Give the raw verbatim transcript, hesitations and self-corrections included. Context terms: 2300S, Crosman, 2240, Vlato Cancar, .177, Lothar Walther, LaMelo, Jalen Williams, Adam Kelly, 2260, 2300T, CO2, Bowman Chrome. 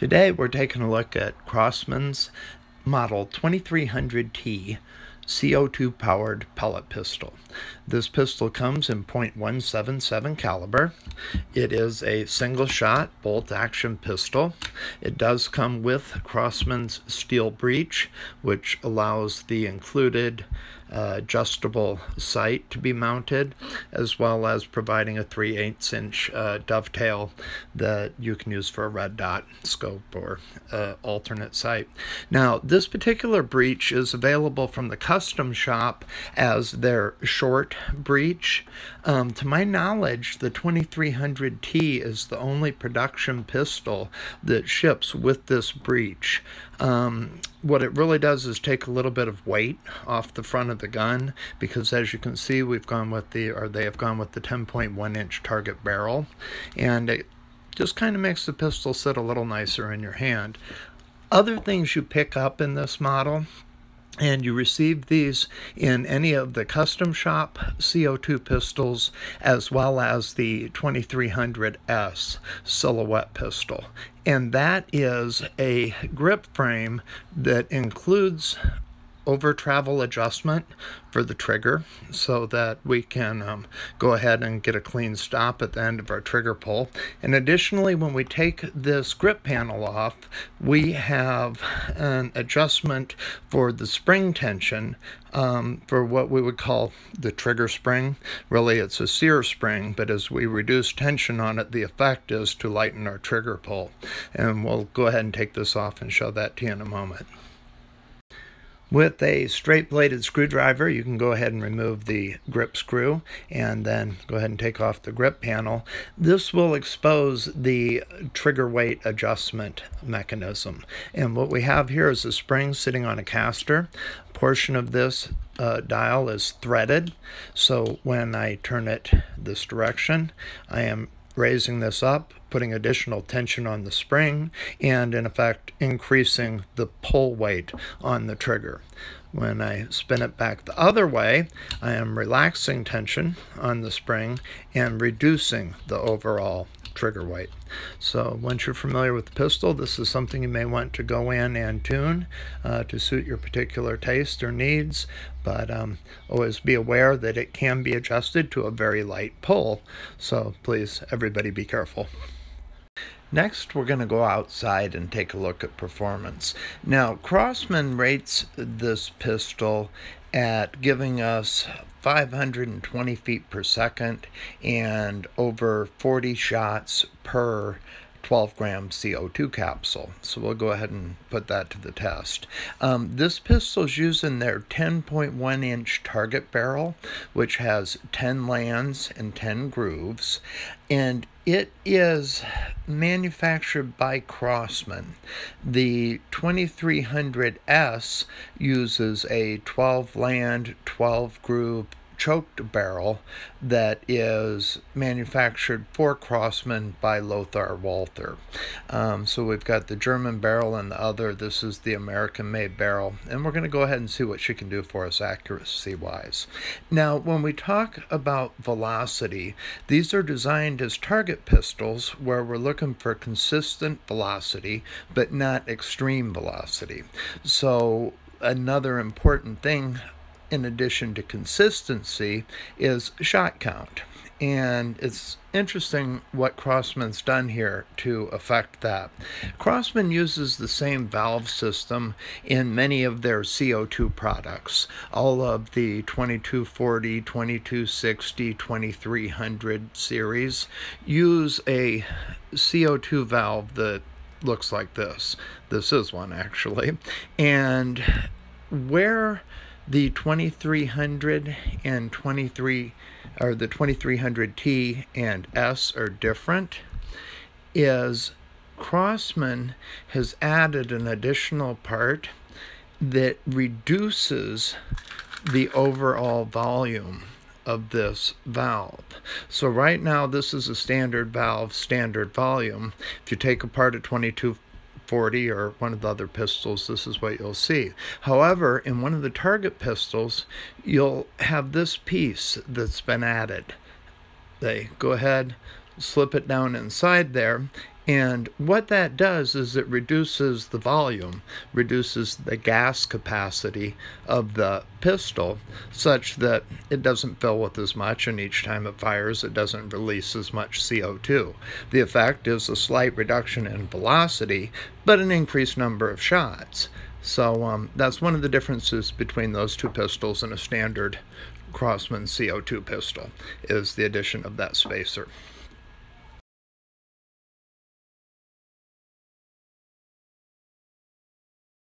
Today we're taking a look at Crosman's model twenty-three hundred T C O two powered pellet pistol. This pistol comes in point one seven seven caliber. It is a single shot bolt action pistol. It does come with Crosman's steel breech, which allows the included uh, adjustable sight to be mounted, as well as providing a three eighths inch uh, dovetail that you can use for a red dot scope or uh, alternate sight. Now, this particular breech is available from the custom shop as their short breech. Um, to my knowledge, the twenty-three hundred T is the only production pistol that ships with this breech. Um, what it really does is take a little bit of weight off the front of the gun, because as you can see, we've gone with the, or they have gone with the ten point one inch target barrel, and it just kind of makes the pistol sit a little nicer in your hand. Other things you pick up in this model, and you receive these in any of the custom shop C O two pistols, as well as the twenty-three hundred S silhouette pistol. And that is a grip frame that includes over travel adjustment for the trigger, so that we can um, go ahead and get a clean stop at the end of our trigger pull. And additionally, when we take this grip panel off, we have an adjustment for the spring tension um, for what we would call the trigger spring. Really, it's a sear spring, but as we reduce tension on it, the effect is to lighten our trigger pull. And we'll go ahead and take this off and show that to you in a moment. With a straight bladed screwdriver, you can go ahead and remove the grip screw and then go ahead and take off the grip panel. This will expose the trigger weight adjustment mechanism. And what we have here is a spring sitting on a caster. A portion of this uh, dial is threaded. So when I turn it this direction, I am raising this up, putting additional tension on the spring, and in effect increasing the pull weight on the trigger. When I spin it back the other way, I am relaxing tension on the spring and reducing the overall trigger weight. So once you're familiar with the pistol, this is something you may want to go in and tune uh, to suit your particular taste or needs, but um, always be aware that it can be adjusted to a very light pull, so please, everybody, be careful. Next, we're going to go outside and take a look at performance. Now, Crosman rates this pistol at giving us five hundred twenty feet per second and over forty shots per twelve gram C O two capsule. So we'll go ahead and put that to the test. Um, this pistol is using their ten point one inch target barrel, which has ten lands and ten grooves, and it is manufactured by Crosman. The twenty-three hundred S uses a twelve land, twelve groove choked barrel that is manufactured for Crosman by Lothar Walther. Um, so we've got the German barrel and the other. This is the American-made barrel, and we're going to go ahead and see what she can do for us accuracy-wise. Now, when we talk about velocity, these are designed as target pistols where we're looking for consistent velocity, but not extreme velocity. So another important thing, in addition to consistency, is shot count. And it's interesting what Crosman's done here to affect that. Crosman uses the same valve system in many of their C O two products. All of the twenty-two forty, twenty-two sixty, twenty-three hundred series use a C O two valve that looks like this. This is one, actually. And where the twenty-three hundred and twenty-three, or the twenty-three hundred T and S are different, is Crosman has added an additional part that reduces the overall volume of this valve. So right now, this is a standard valve, standard volume. If you take apart a twenty-two forty or one of the other pistols, this is what you'll see. However, in one of the target pistols, you'll have this piece that's been added. They go ahead, slip it down inside there, And what that does is it reduces the volume, reduces the gas capacity of the pistol such that it doesn't fill with as much, and each time it fires it doesn't release as much C O two. The effect is a slight reduction in velocity, but an increased number of shots. So um, that's one of the differences between those two pistols and a standard Crosman C O two pistol, is the addition of that spacer.